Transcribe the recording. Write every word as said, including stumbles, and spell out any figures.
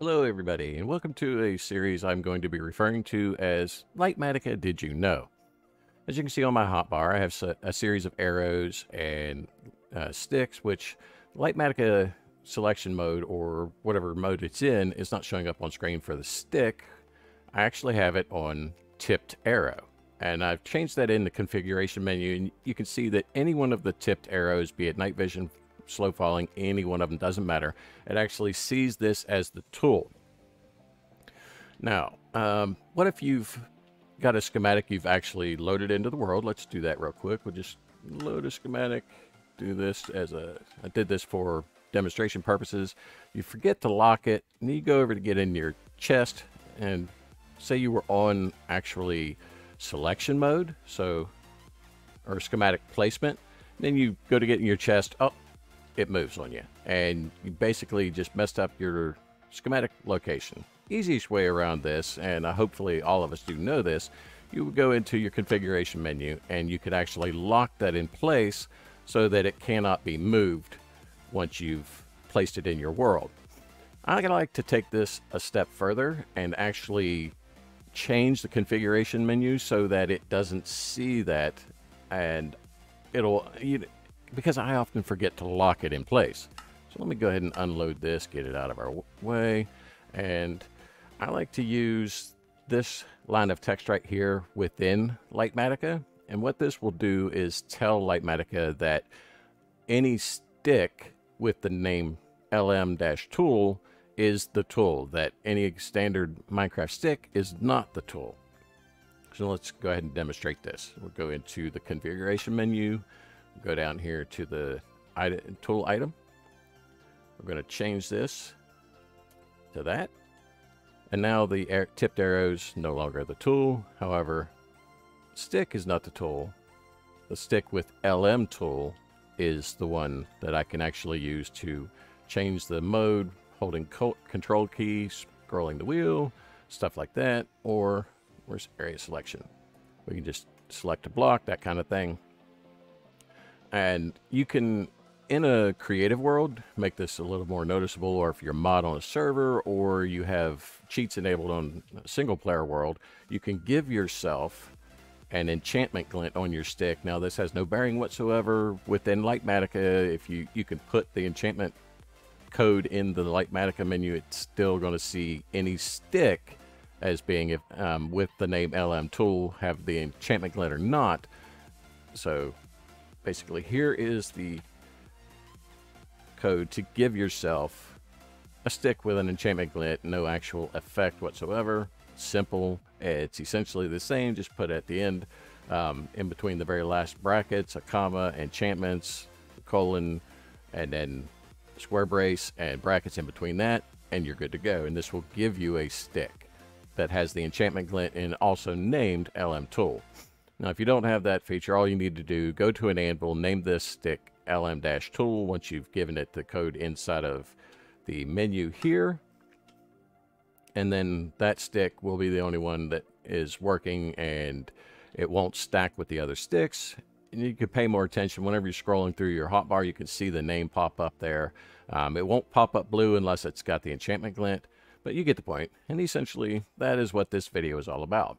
Hello everybody, and welcome to a series I'm going to be referring to as Litematica Did You Know? As you can see on my hotbar, I have a series of arrows and uh, sticks, which Litematica selection mode, or whatever mode it's in, is not showing up on screen for the stick. I actually have it on tipped arrow, and I've changed that in the configuration menu, and you can see that any one of the tipped arrows, be it night vision, slow falling, any one of them, doesn't matter. It actually sees this as the tool. Now, um, what if you've got a schematic you've actually loaded into the world? Let's do that real quick. We'll just load a schematic, do this as a, I did this for demonstration purposes. You forget to lock it, and you go over to get in your chest, and say you were on actually selection mode, so, or schematic placement. Then you go to get in your chest, oh, it moves on you, and you basically just messed up your schematic location. Easiest way around this, and hopefully all of us do know this, you would go into your configuration menu and you could actually lock that in place so that it cannot be moved once you've placed it in your world. I like to take this a step further and actually change the configuration menu so that it doesn't see that, and it'll, you know, because I often forget to lock it in place. So let me go ahead and unload this, get it out of our way. And I like to use this line of text right here within Litematica. And what this will do is tell Litematica that any stick with the name L M tool is the tool, that any standard Minecraft stick is not the tool. So let's go ahead and demonstrate this. We'll go into the configuration menu, go down here to the item, tool item. We're going to change this to that. And now the air, tipped arrows no longer the tool. However, stick is not the tool. The stick with L M tool is the one that I can actually use to change the mode, holding control key, scrolling the wheel, stuff like that. Or where's area selection? We can just select a block, that kind of thing. And you can, in a creative world, make this a little more noticeable, or if you're mod on a server or you have cheats enabled on a single player world, you can give yourself an enchantment glint on your stick. Now this has no bearing whatsoever within Litematica. If you, you can put the enchantment code in the Litematica menu, it's still going to see any stick as being, if, um, with the name L M tool, have the enchantment glint or not. So basically, here is the code to give yourself a stick with an enchantment glint, no actual effect whatsoever. Simple. It's essentially the same, just put at the end, um, in between the very last brackets, a comma, enchantments, colon, and then square brace and brackets in between that, and you're good to go. And this will give you a stick that has the enchantment glint and also named L M tool. Now, if you don't have that feature, all you need to do, go to an anvil, name this stick L M tool once you've given it the code inside of the menu here. And then that stick will be the only one that is working, and it won't stack with the other sticks. And you can pay more attention. Whenever you're scrolling through your hotbar, you can see the name pop up there. Um, it won't pop up blue unless it's got the enchantment glint, but you get the point. And essentially, that is what this video is all about.